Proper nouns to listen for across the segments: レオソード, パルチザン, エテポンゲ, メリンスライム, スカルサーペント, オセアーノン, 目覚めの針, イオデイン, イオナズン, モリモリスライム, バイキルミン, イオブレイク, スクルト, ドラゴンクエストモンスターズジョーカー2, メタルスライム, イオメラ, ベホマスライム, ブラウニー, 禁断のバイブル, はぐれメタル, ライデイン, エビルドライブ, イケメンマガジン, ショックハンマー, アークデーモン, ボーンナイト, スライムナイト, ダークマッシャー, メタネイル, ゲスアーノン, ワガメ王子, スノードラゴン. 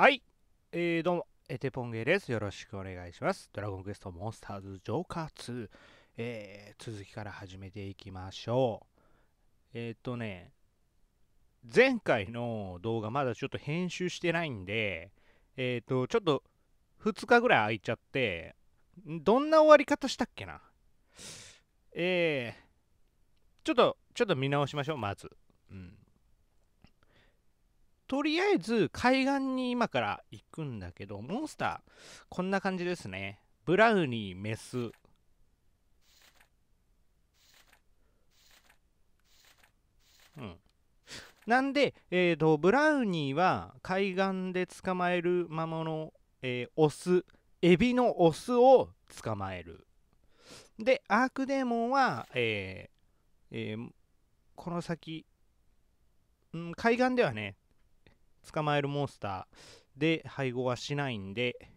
はい、どうもエテポンゲです。よろしくお願いします。ドラゴンクエストモンスターズジョーカー2、続きから始めていきましょう。前回の動画まだちょっと編集してないんで、ちょっと2日ぐらい空いちゃって、どんな終わり方したっけな。ちょっと見直しましょう、まず。とりあえず海岸に今から行くんだけど、モンスターこんな感じですね。ブラウニーメス、なんで、ブラウニーは海岸で捕まえる魔物、オス、エビのオスを捕まえる。でアークデーモンは、この先、海岸ではね捕まえるモンスターで配合はしないんで、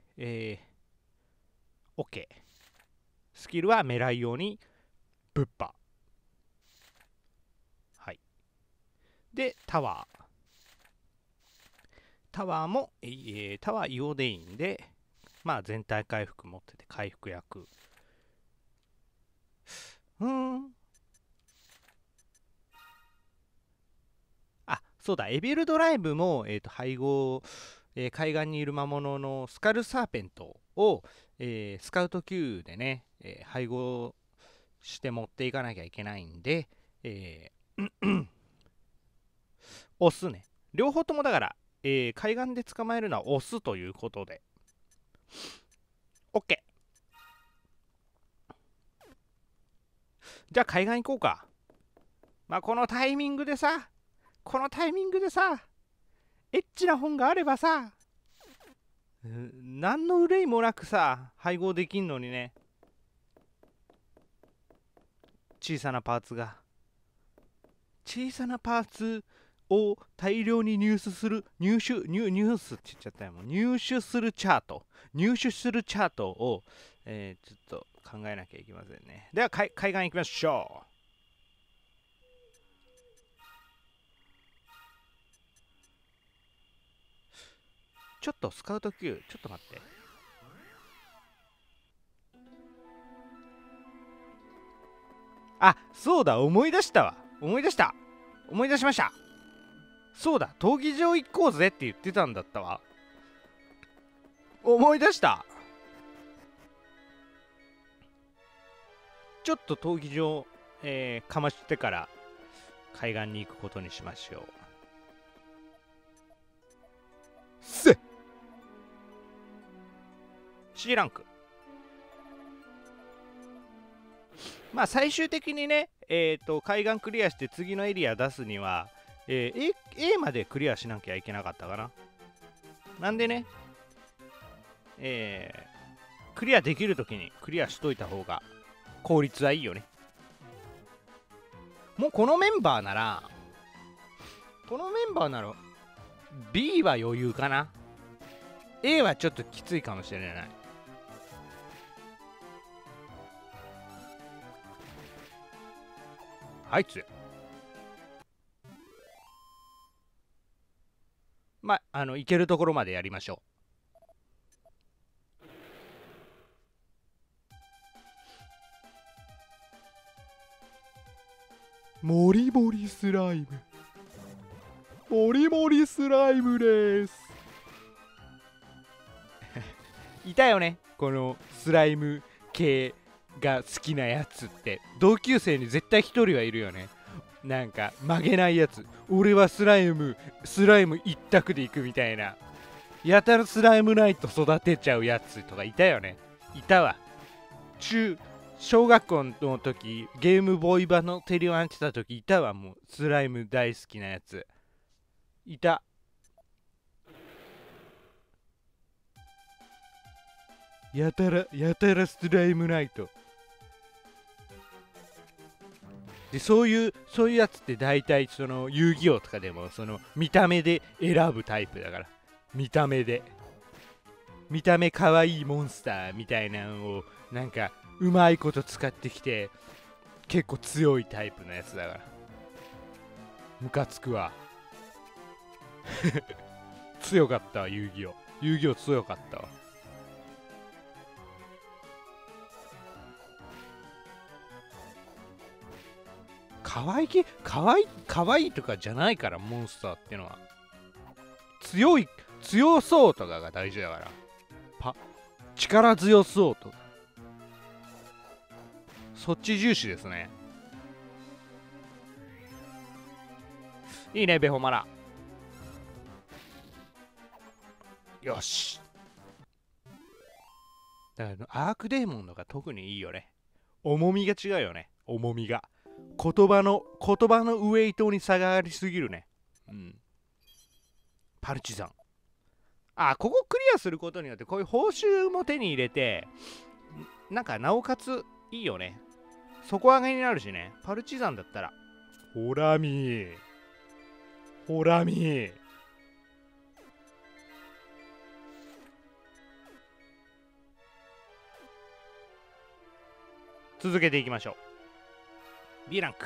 OK。スキルはメライオにぶっぱ。はい。で、タワー。タワーも、タワーイオデインで、まあ全体回復持ってて回復薬。そうだ、エビルドライブも、配合、海岸にいる魔物のスカルサーペントを、スカウト級でね、配合して持っていかなきゃいけないんで、オスね。両方ともだから、海岸で捕まえるのはオスということで。OK。じゃあ海岸行こうか。まあこのタイミングでさ、エッチな本があればさ、何の憂いもなくさ、配合できんのにね。小さなパーツを大量に入手するチャート。を、ちょっと考えなきゃいけませんね。では、海岸行きましょう。ちょっとスカウト級、ちょっと待って。あ、そうだ、思い出しました。そうだ、闘技場行こうぜって言ってたんだったわ。思い出した。ちょっと闘技場、かましてから海岸に行くことにしましょう。C ランク。まあ最終的にね、海岸クリアして次のエリア出すには、A までクリアしなきゃいけなかったかな。なんでね、クリアできるときにクリアしといた方が効率はいいよね。もうこのメンバーなら B は余裕かな。A はちょっときついかもしれない。まあ行けるところまでやりましょう。モリモリスライムですいたよね、このスライム系が好きなやつって。同級生に絶対一人はいるよね。なんか曲げないやつ。俺はスライム一択で行くみたいな。やたらスライムナイト育てちゃうやつとかいたよね。いたわ。小学校の時ゲームボーイ版のテレワンやってた時いたわ。もうスライム大好きなやついた。やたらスライムナイトで、そういうやつって大体その遊戯王とかでもその見た目で選ぶタイプだから、見た目かわいいモンスターみたいなのをなんかうまいこと使ってきて結構強いタイプのやつだからムカつくわ強かったわ、遊戯王。遊戯王強かったわ。可愛いとかじゃないから、モンスターってのは。強そうとかが大事だから。力強そうとか、そっち重視ですね。いいね、ベホマラ。よし。だからアークデーモンのが特にいいよね。重みが違うよね。重みが。言葉のウエイトに差がありすぎるね。うん。パルチザン。あ、ここクリアすることによってこういう報酬も手に入れて、なんかなおかついいよね。底上げになるしね。パルチザンだったら。ほらみー。ほらみー。続けていきましょう。B ランク。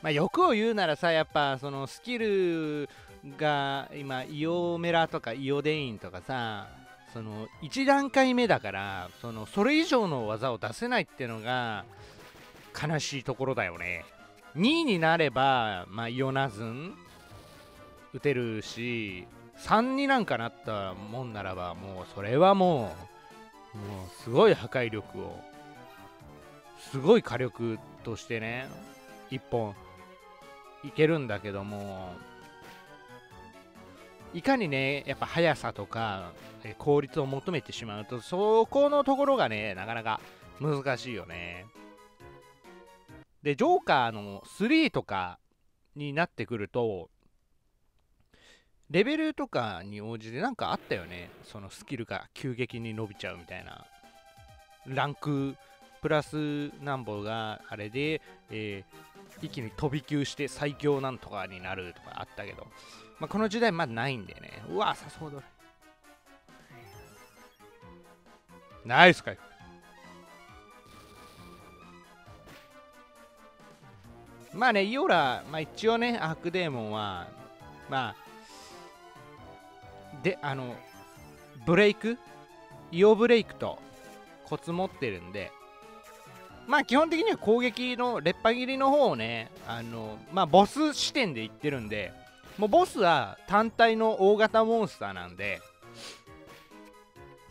まあ欲を言うならさ、やっぱそのスキルが今イオメラとかイオデインとかさ、その1段階目だから、それ以上の技を出せないっていうのが悲しいところだよね。2位になれば、まあ、イオナズン打てるし、3になんかなったもんならば、もうそれはもうすごい破壊力を、すごい火力としてね、1本いけるんだけども、いかにね、やっぱ速さとか効率を求めてしまうと、そこのところがね、なかなか難しいよね。で、ジョーカーの3とかになってくると、レベルとかに応じてなんかあったよね。そのスキルが急激に伸びちゃうみたいな。ランクプラスなんぼがあれで、一気に飛び級して最強なんとかになるとかあったけど、まあ、この時代まだないんでね。うわ、さそうだ。ナイス回復。まあね、イオラ、まあ一応ね、アークデーモンは、まあ、で、ブレイク、イオブレイクとコツ持ってるんで、まあ基本的には攻撃のレッパ切りの方をね、まあボス視点でいってるんで、もうボスは単体の大型モンスターなんで、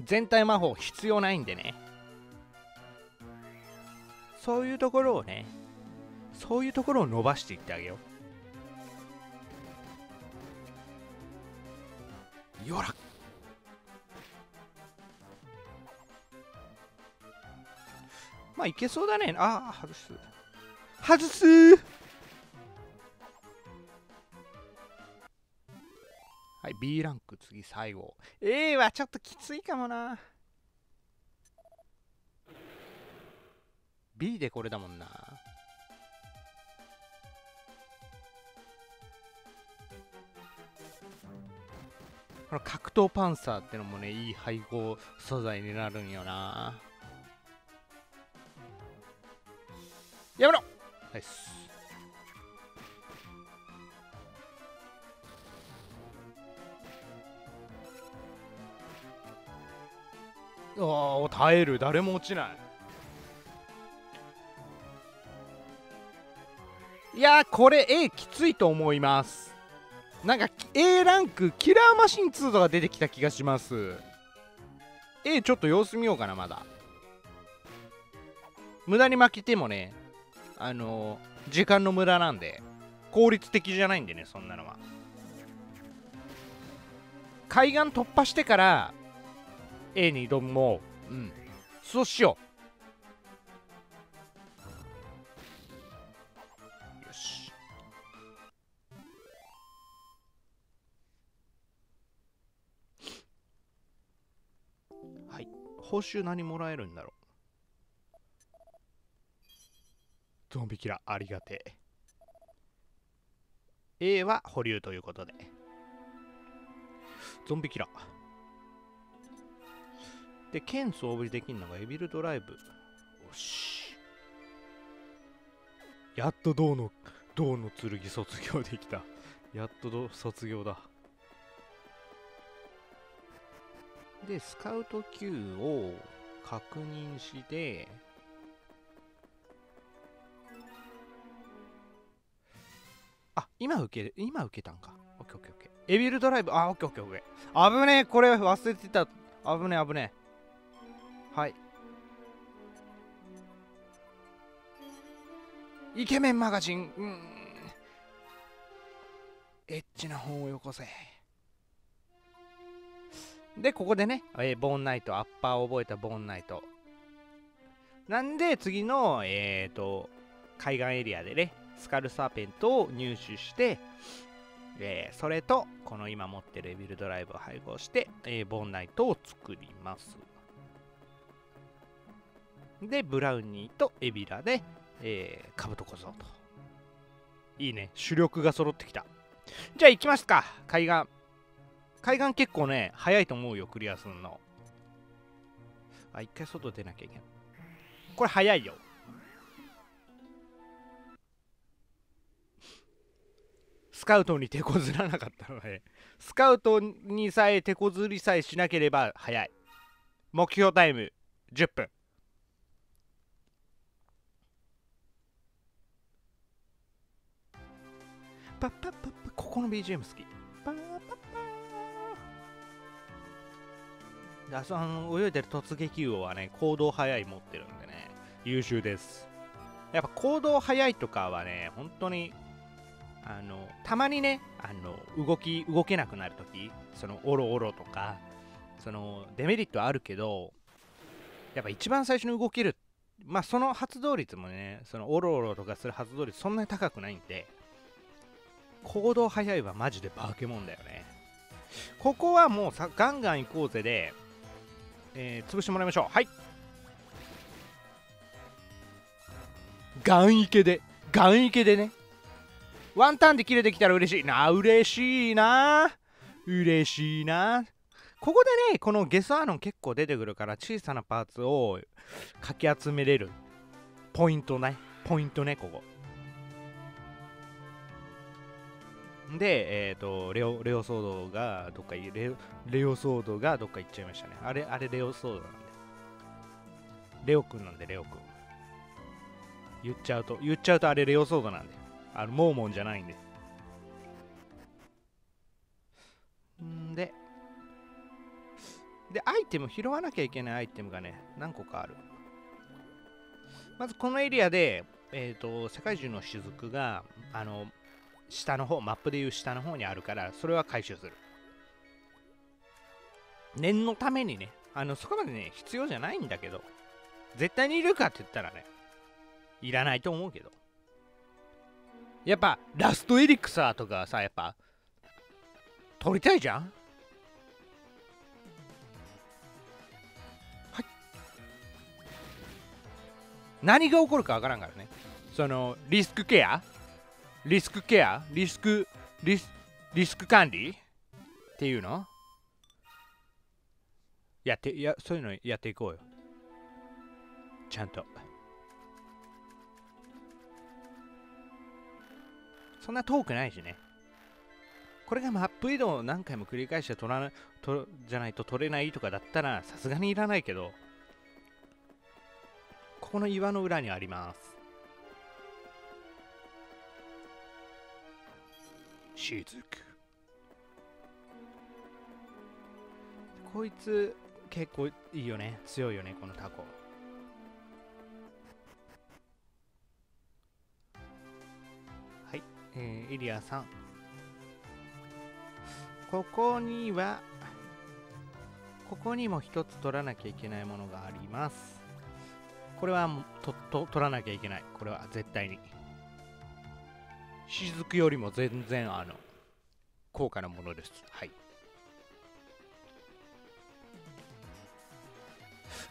全体魔法必要ないんでね。そういうところをね、そういうところを伸ばしていってあげよう。よら。まあいけそうだね。ああ、外す。はい、B ランク、次最後。A はちょっときついかもな。B でこれだもんな。この格闘パンサーってのもね、いい配合素材になるんよな。やめろ。ナイス。おお、耐える。誰も落ちない。いやー、これ A きついと思います。なんか A ランクキラーマシン2とか出てきた気がします。 A ちょっと様子見ようかな。まだ無駄に負けてもね、時間の無駄なんで、効率的じゃないんでね。そんなのは海岸突破してから A に挑もう。うん、そうしよう。報酬何もらえるんだろう。ゾンビキラーありがてえ。 A は保留ということで、ゾンビキラーで剣装備できるのがエビルドライブ。よし、やっと銅の剣卒業できた。やっと卒業だ。で、スカウト Q を確認して、あ、今受けたんか。オッケーオッケーオッケー。エビルドライブ、あ、オッケーオッケーオッケー。危ねえ、これ忘れてた。危ねえ、危ねえ。はい。イケメンマガジン、うん。エッチな本をよこせ。で、ここでね、ボーンナイト、アッパーを覚えたボーンナイト。なんで、次の、海岸エリアでね、スカルサーペントを入手して、それと、この今持ってるエビルドライブを配合して、ボーンナイトを作ります。で、ブラウニーとエビラで、カブト小僧と。いいね、主力が揃ってきた。じゃあ行きますか、海岸。海岸結構ね、早いと思うよ、クリアすんの。あ、一回外出なきゃいけない。これ早いよ。スカウトに手こずらなかったのね。スカウトにさえ手こずりさえしなければ早い。目標タイム10分。パッパッパッパ、ここの BGM 好き。パッパッパあ、その泳いでる突撃魚はね、行動早い持ってるんでね、優秀です。やっぱ行動早いとかはね、本当に、たまにね、動けなくなるとき、その、おろおろとか、その、デメリットはあるけど、やっぱ一番最初に動ける、まあ、その発動率もね、その、おろおろとかする発動率、そんなに高くないんで、行動早いはマジで化け物だよね。ここはもうさ、ガンガン行こうぜで、潰してもらいましょう。はい、ガンイケでね、ワンターンでキルできたら嬉しいな。ここでね、このゲスアーノン結構出てくるから、小さなパーツをかき集めれるポイントね。ここで、レオソードがどっか行っちゃいましたね。あれレオソードなんで。レオくん。言っちゃうとあれレオソードなんで。モーモンじゃないんで。で、拾わなきゃいけないアイテムがね、何個かある。まずこのエリアで、世界中の雫が、下の方、マップでいう下の方にあるから、それは回収する。念のためにね、そこまでね、必要じゃないんだけど、絶対にいるかって言ったらね、いらないと思うけど、やっぱラストエリクサーとかさ、やっぱ取りたいじゃん。はい、何が起こるかわからんからね、そのリスク管理っていうのそういうのやっていこうよ、ちゃんと。そんな遠くないしね。これがマップ移動を何回も繰り返してじゃないと取れないとかだったら、さすがにいらないけど、ここの岩の裏にあります。雫。こいつ結構いいよね、強いよね、このタコ。はい、エリア3。ここにも一つ取らなきゃいけないものがあります。これは取らなきゃいけない。これは絶対に雫よりも全然高価なものです。はい。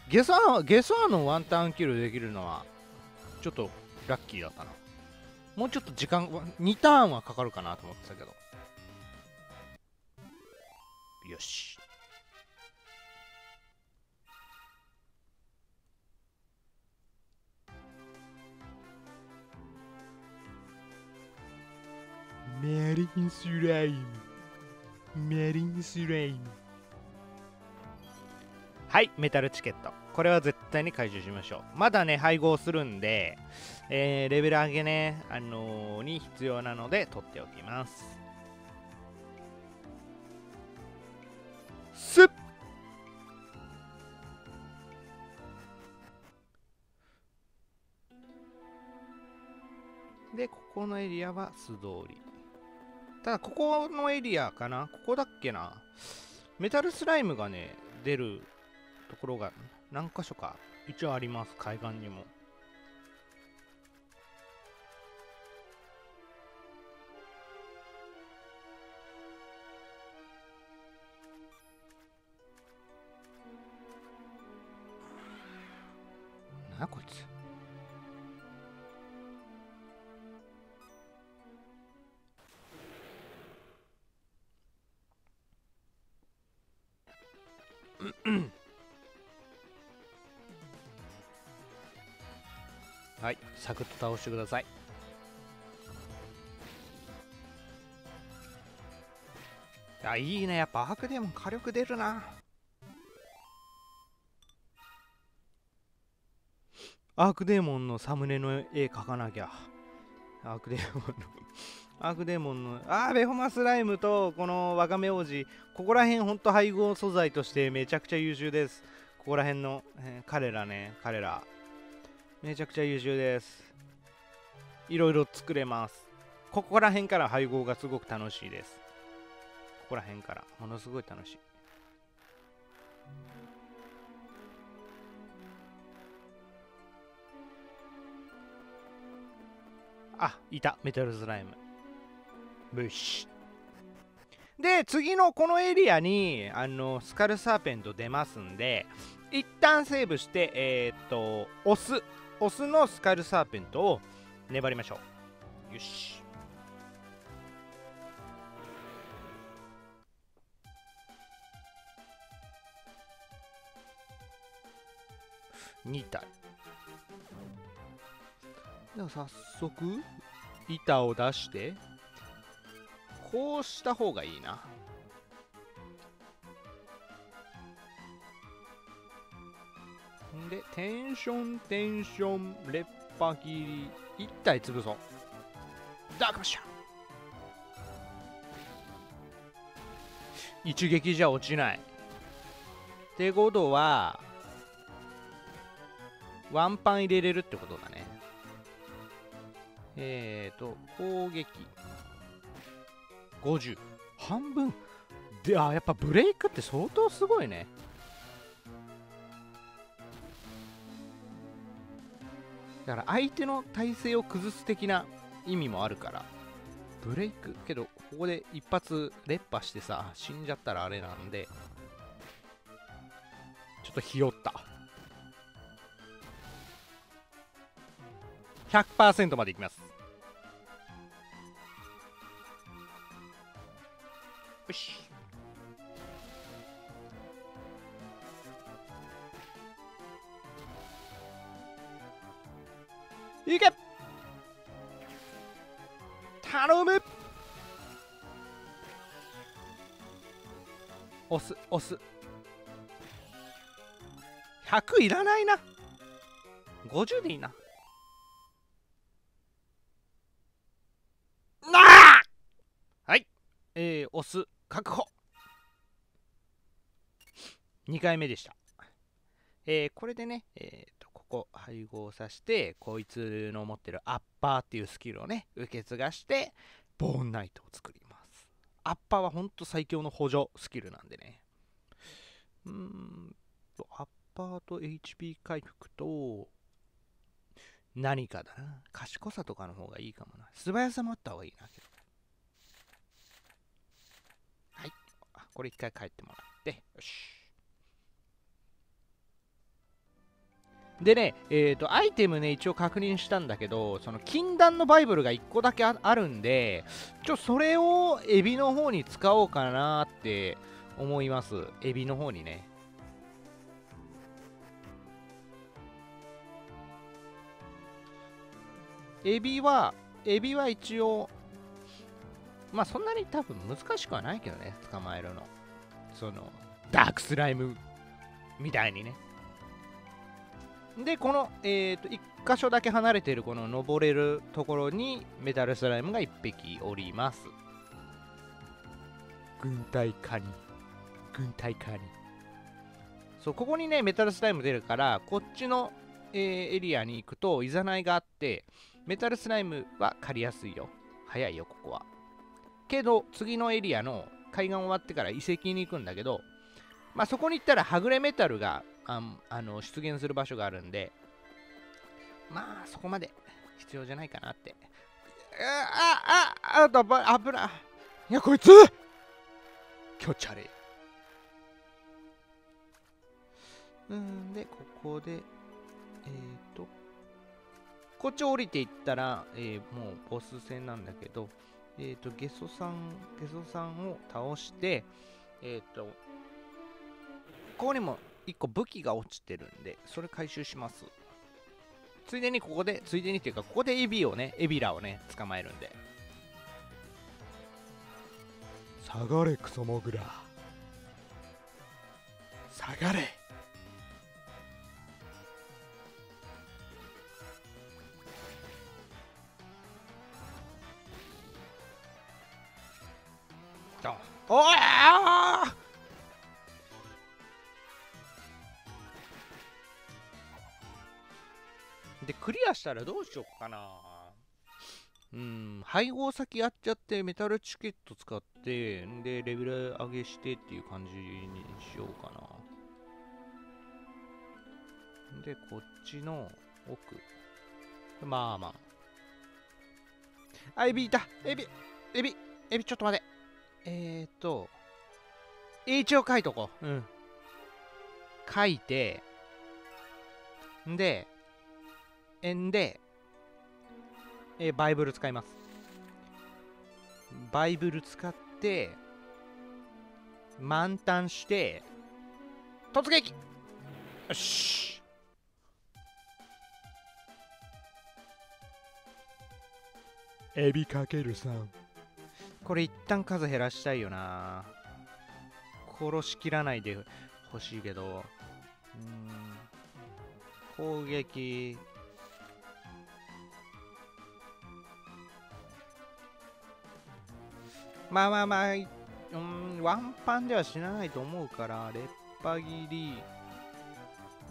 ゲスアのワンターンキルできるのはちょっとラッキーだったな。もうちょっと時間、2ターンはかかるかなと思ってたけど。よし。メリンスライム。はい、メタルチケット。これは絶対に回収しましょう。まだね、配合するんで、レベル上げね、に必要なので取っておきます。スッで、ここのエリアは素通り。ただ、ここのエリアかな？ここだっけな？メタルスライムがね、出るところが何箇所か一応あります。海岸にも。なあ、こいつ。はい、サクッと倒してください。あ、いいね。やっぱアークデーモン火力出るな。アークデーモンのサムネの絵描かなきゃ。アークデーモンのベホマスライムとこのワガメ王子、ここら辺ほんと配合素材としてめちゃくちゃ優秀です。ここら辺の、彼らめちゃくちゃ優秀です。いろいろ作れます。ここら辺から配合がすごく楽しいです。ここら辺からものすごい楽しい。あ、いた、メタルスライム。よし。で、次のこのエリアに、スカルサーペント出ますんで、一旦セーブして、オスのスカルサーペントを粘りましょう。よし。2体。では早速板を出してこうした方がいいな。んでテンションレッパ切り1体潰そう。ダークマッシャー一撃じゃ落ちない。ってことはワンパン入れれるってことだね。攻撃50半分で、やっぱブレイクって相当すごいね。だから相手の体勢を崩す的な意味もあるからブレイクけど、ここで一発連破してさ、死んじゃったらあれなんで、ちょっとひよった。100% までいきます。よし。いけ。頼む。押す。100いらないな。50でいいな。オス確保。2回目でした。これでね、ここ配合させて、こいつの持ってるアッパーっていうスキルをね、受け継がして、ボーンナイトを作ります。アッパーはほんと最強の補助スキルなんでね。アッパーと HP 回復と、何かだな。賢さとかの方がいいかもな。素早さもあった方がいいな。けどこれ一回帰ってもらって、よし。でね、アイテムね、一応確認したんだけど、その禁断のバイブルが1個だけ あるんで、それをエビの方に使おうかなって思います。エビの方にね。エビは一応、まあそんなに多分難しくはないけどね、捕まえるの。そのダークスライムみたいにね。で、この、1箇所だけ離れているこの登れるところにメタルスライムが1匹おります。軍隊カニ。そう、ここにね、メタルスライム出るから、こっちの、エリアに行くと、いざないがあって、メタルスライムは狩りやすいよ。早いよ、ここは。けど、次のエリアの海岸終わってから遺跡に行くんだけど、まあ、そこに行ったら、はぐれメタルが出現する場所があるんで、まあ、そこまで必要じゃないかなって。危ない。いや、こいつ気持ち悪い。で、ここで、こっち降りていったら、もうボス戦なんだけど、ゲソさんを倒して、ここにも1個武器が落ちてるんで、それ回収します。ついでにここで、ついでにっていうか、ここでエビラをね、捕まえるんで。下がれ、クソモグラ。下がれ。おいあーで、クリアしたらどうしようかな。配合先やっちゃって、メタルチケット使って、で、レベル上げしてっていう感じにしようかな。で、こっちの奥。まあまあ。あ、エビいた！エビ、ちょっと待て。一応書いとこう。書いて、で、バイブル使います。バイブル使って、満タンして、突撃！よし！エビかけるさん。これ一旦数減らしたいよな。殺しきらないでほしいけど。攻撃。まあ、ワンパンでは死なないと思うから、レッパ切り。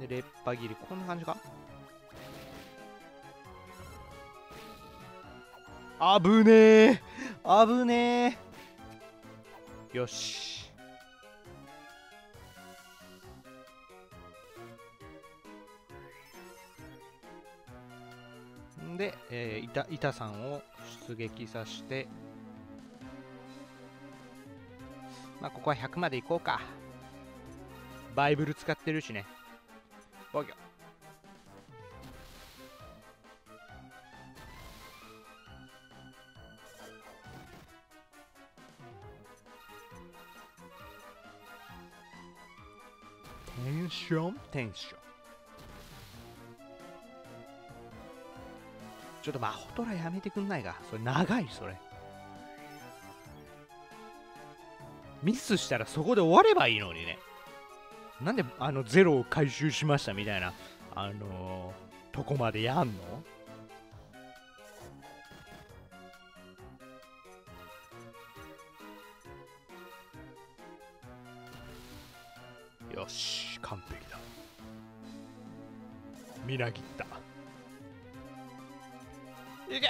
で、レッパ切り。こんな感じか？危ねえ。よし。で、板さんを出撃させて、まあ、ここは100までいこうか。バイブル使ってるしね。防御。テンション。ちょっとマホトラやめてくんないか。それ長い、それ。ミスしたらそこで終わればいいのにね。なんでゼロを回収しましたみたいなとこまでやんの？よし、完璧だ。みなぎった。いけ！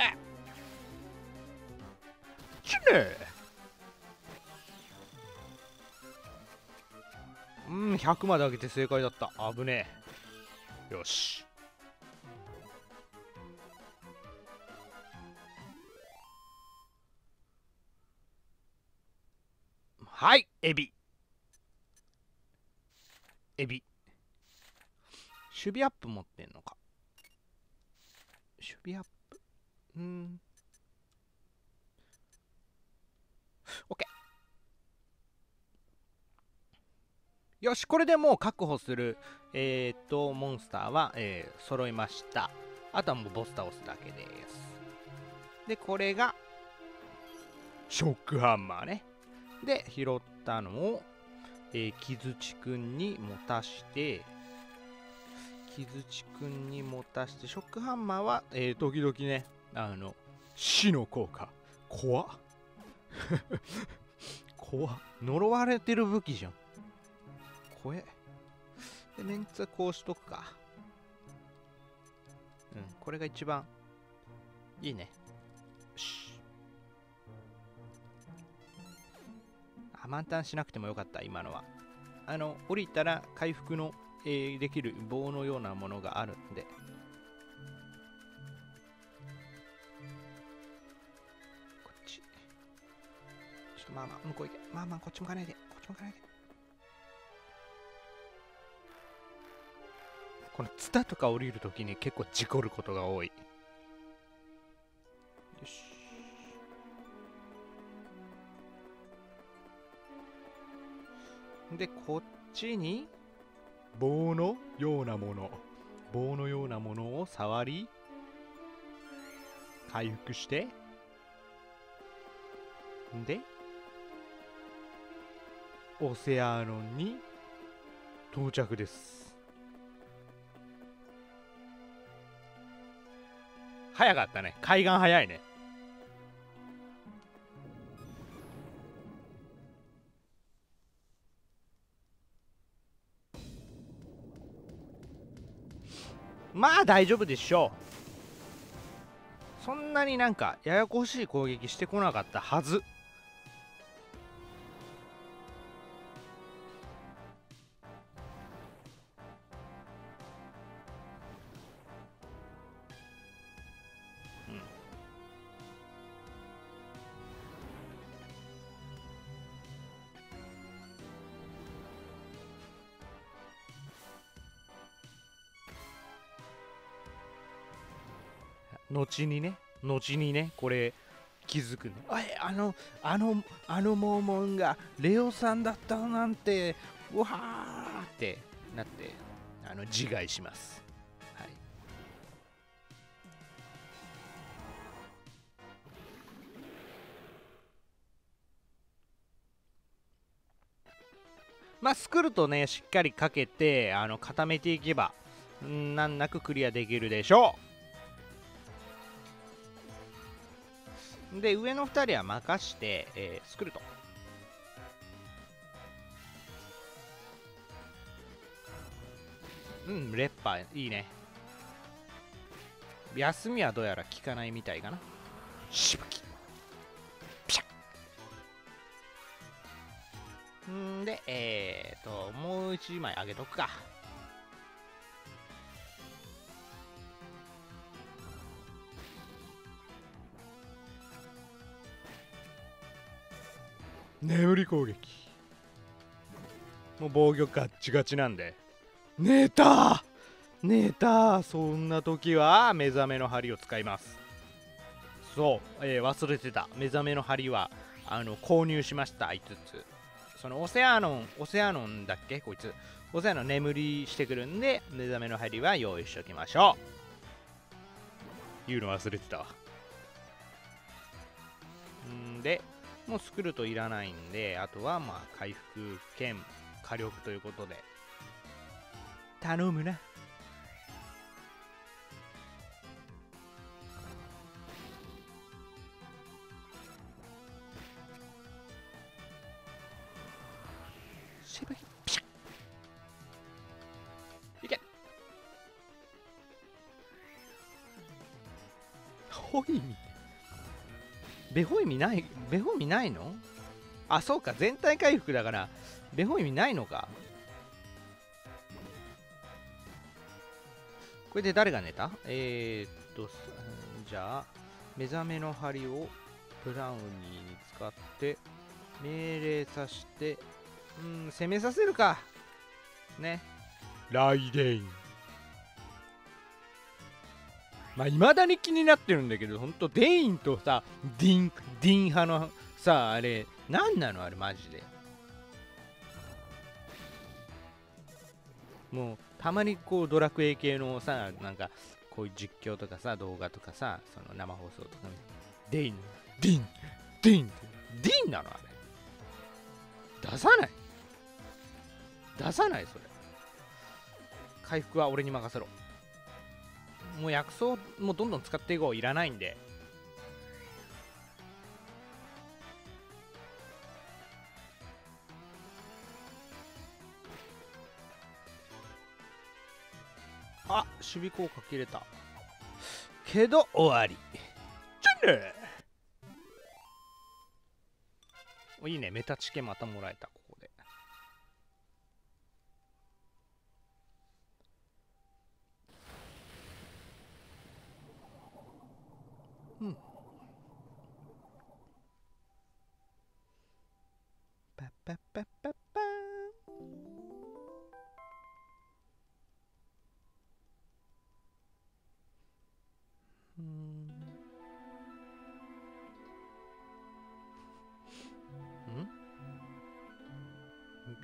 死ね！100まで上げて正解だった。危ねえ。よし。はい、エビ。守備アップ持ってんのか。守備アップ。オッケー。よし、これでもう確保する、モンスターは、揃いました。あとはもうボス倒すだけです。で、これが、ショックハンマーね。で、拾ったのを、木槌くんに持たして、ショックハンマーは、時々ね、死の効果。怖っ。怖っ。呪われてる武器じゃん。怖え。で、メンツはこうしとくか。うん、これが一番いいね。よし。あ、満タンしなくてもよかった、今のは。降りたら回復の、できる棒のようなものがあるんで。こっち。ちょっとまあまあ、向こう行け。まあまあ、こっち向かないで。このツタとか降りるときに結構事故ることが多い。よし。で、こっちに棒のようなもの。を触り、回復して、で、オセアーノンに到着です。早かったね。海岸早いね。まあ大丈夫でしょう。そんなになんかややこしい攻撃してこなかったはず。後にね、これ気づくね。モーモンがレオさんだったなんて、うわーってなって、自害します。はい。まあ、スクルとね、しっかりかけて、固めていけば、難なくクリアできるでしょう。で、上の2人は任して、スクルト。うん、レッパーいいね。休みはどうやら効かないみたいかな。しぶき。ピシャッ。んで、もう1枚あげとくか。眠り攻撃。もう防御ガッチガチなんで。寝た。そんな時は目覚めの針を使います。そう、忘れてた。目覚めの針は購入しました。5つ。そのオセアノンだっけ、こいつ。オセアノン眠りしてくるんで、目覚めの針は用意しておきましょう。言うの忘れてたわ。んでもうスクルトいらないんで、あとはまあ回復兼火力ということで。頼むな。しぶき、ピシャ。いけ。ほい。ベホイミないの？あ、そうか、全体回復だから、ベホイミないのか。これで誰が寝た？じゃあ、目覚めの針をブラウニーに使って、命令させて、攻めさせるか。ね。ライデイン。まあ、未だに気になってるんだけど、ほんと、デインとさ、ディン派のさ、あれ、なんなのあれ、マジで。もう、たまにこう、ドラクエ系のさ、なんか、こういう実況とかさ、動画とかさ、その生放送とか、デイン、ディン、ディンってディーンなのあれ。出さないそれ。回復は俺に任せろ。もう薬草もどんどん使っていこう。いらないんで。あ、守備効果切れたけど終わり。チャンネルいいね。メタチケまたもらえた。ここでうんパッパッパッパッパー。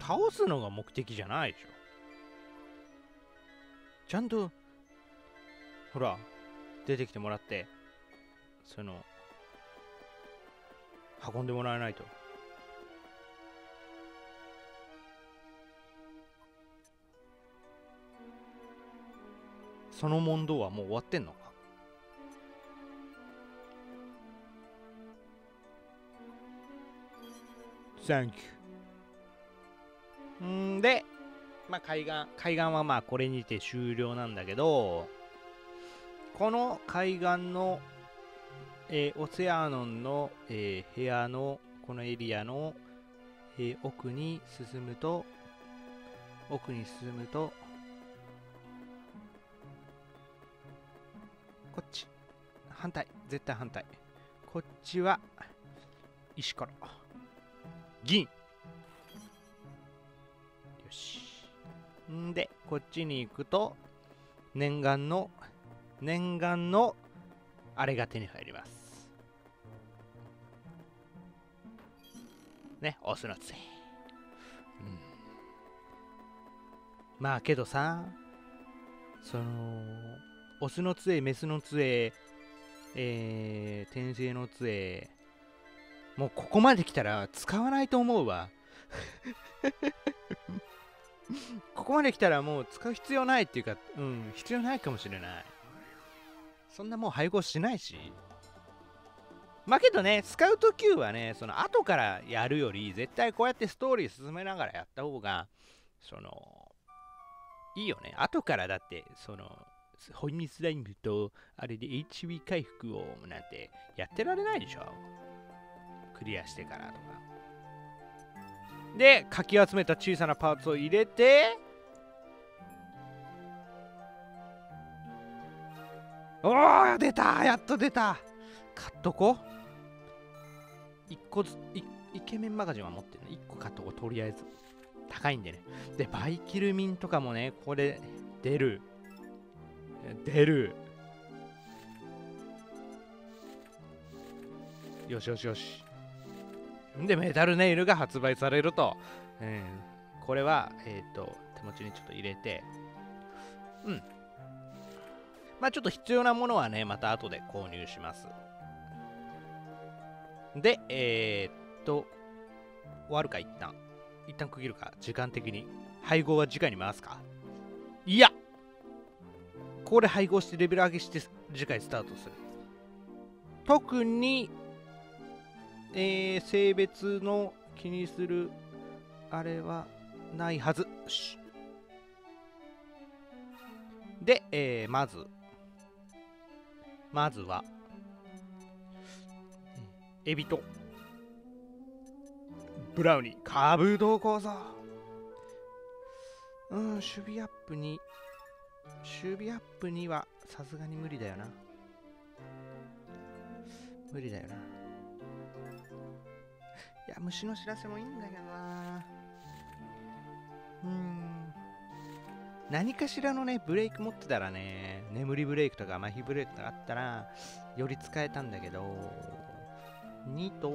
倒すのが目的じゃないでしょ。ちゃんとほら出てきてもらって、その運んでもらえないと。その問答はもう終わってんのか。サンキュー。んで、まあ、海岸はまあこれにて終了なんだけど、この海岸の、オセアノンの、部屋のこのエリアの、奥に進むとこっち反対、絶対反対。こっちは石ころ銀。んで、こっちに行くと念願のあれが手に入りますね。オスの杖、まあけどさ、そのオスの杖、メスの杖、天性の杖、もうここまで来たら使わないと思うわ。ここまで来たらもう使う必要ないっていうか、うん、必要ないかもしれない。そんなもう配合しないし。まあけどね、スカウト Q はね、その後からやるより、絶対こうやってストーリー進めながらやった方が、その、いいよね。後からだって、その、ホイミスライムと、あれで HP 回復をなんてやってられないでしょ。クリアしてからとか。で、かき集めた小さなパーツを入れて、おー、出た、やっと出た。買っとこ。1個ずつ、イケメンマガジンは持ってるね。1個買っとこ、とりあえず。高いんでね。で、バイキルミンとかもね、これ、出る。よしよしよし。で、メタルネイルが発売されると、これは、手持ちにちょっと入れて、うん。まあ、ちょっと必要なものはね、また後で購入します。で、終わるか、一旦区切るか、時間的に。配合は次回に回すか。いや！これ配合して、レベル上げして、次回スタートする。特に、性別の気にするあれはないはずで、まずはエビとブラウニーカブ動構造、守備アップにはさすがに無理だよな。いや、虫の知らせもいいんだけどな。何かしらのね、ブレイク持ってたらね、眠りブレイクとか麻痺ブレイクとかあったら、より使えたんだけど、2と、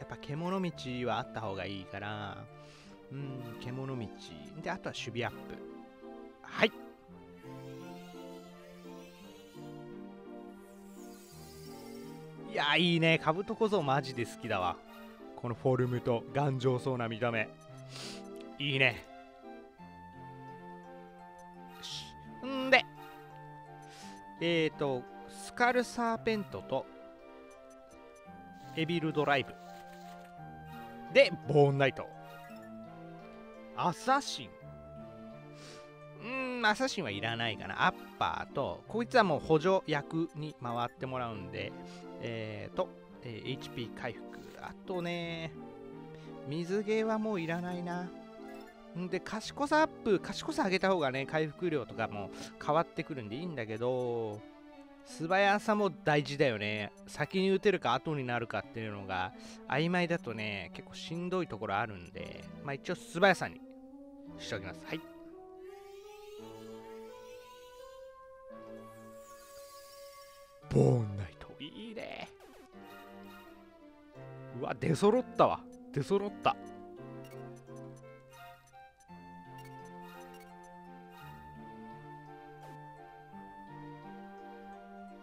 やっぱ獣道はあった方がいいから、獣道。で、あとは守備アップ。はい。いや、いいね。カブト小僧マジで好きだわ。このフォルムと頑丈そうな見た目いいね。んでスカルサーペントとエビルドライブでボーンナイトアサシン、アサシンはいらないかな。アッパーとこいつはもう補助役に回ってもらうんでHP 回復、あとね水ゲーはもういらないな。んで賢さアップ、賢さ上げた方がね回復量とかも変わってくるんでいいんだけど、素早さも大事だよね。先に打てるか後になるかっていうのが曖昧だとね結構しんどいところあるんで、まあ一応素早さにしておきます。はい、ボーンナイトいいね。うわ出揃ったわ、出揃った。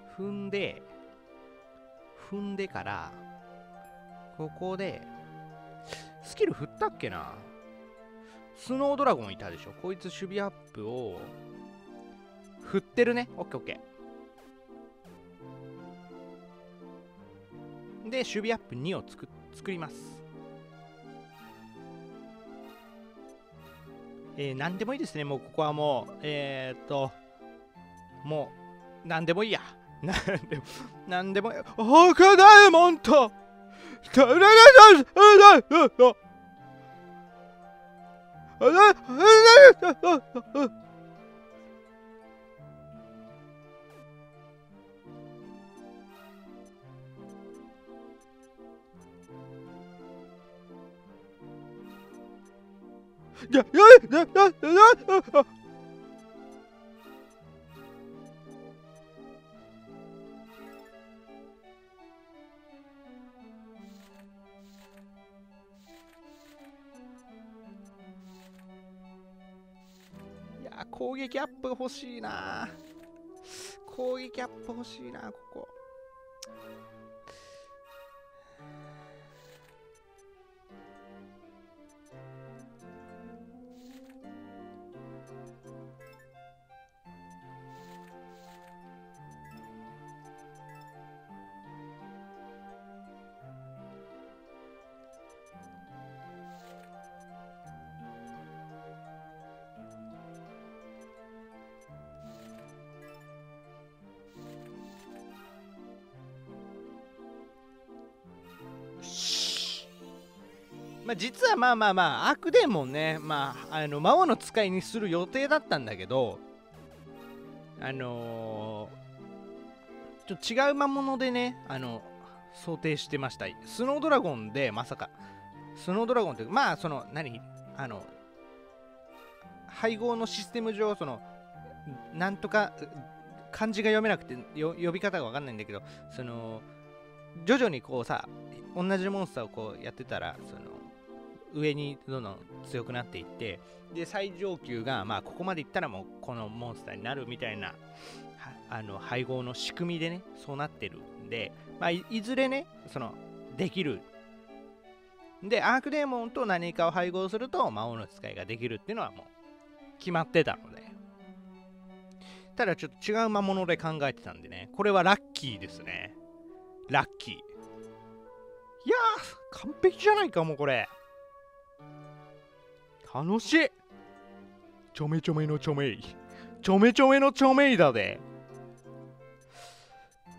踏んでからここでスキル振ったっけな。スノードラゴンいたでしょ、こいつ守備アップを振ってるね。オッケーオッケーで、守備アップ2を作ります。何でもいいですね。もうここはもう、もう、何でもいいや。何でもいい。おかえもんといや攻撃アップ欲しいな、攻撃アップ欲しいな。ここまあ実はまあ悪でもね、魔王の使いにする予定だったんだけど、ちょっと違う魔物でね、想定してました。スノードラゴンでまさか、スノードラゴンって、まあその、配合のシステム上、その、なんとか、漢字が読めなくて、呼び方がわかんないんだけど、その、徐々にこうさ、同じモンスターをこうやってたら、その、上にどんどん強くなっていって、で最上級がまあここまでいったらもうこのモンスターになるみたいな配合の仕組みでねそうなってるんで、まあ、いずれねそのできるで、アークデーモンと何かを配合すると魔王の使いができるっていうのはもう決まってたので、ただちょっと違う魔物で考えてたんでね、これはラッキーですね。ラッキー、いやー完璧じゃないか。もうこれ楽しい。ちょめちょめのちょめい。ちょめちょめのちょめいだで。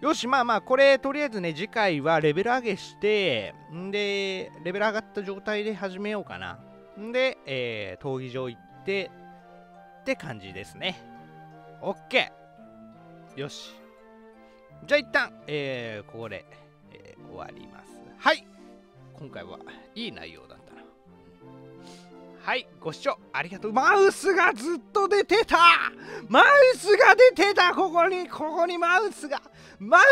よし、これとりあえずね、次回はレベル上げして、んで、レベル上がった状態で始めようかな。んで、闘技場行って、って感じですね。オッケー。よし。じゃあ一旦、ここで、終わります。はい。今回はいい内容だったな。はい、ご視聴ありがとう。マウスがずっと出てた、マウスが出てた、ここにマウスが、マウス